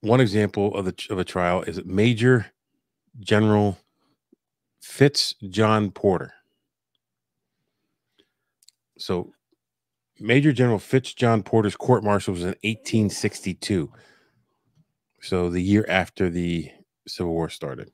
one example of a trial is Major General Fitz John Porter. So Major General Fitz John Porter's court martial was in 1862. So the year after the Civil War started.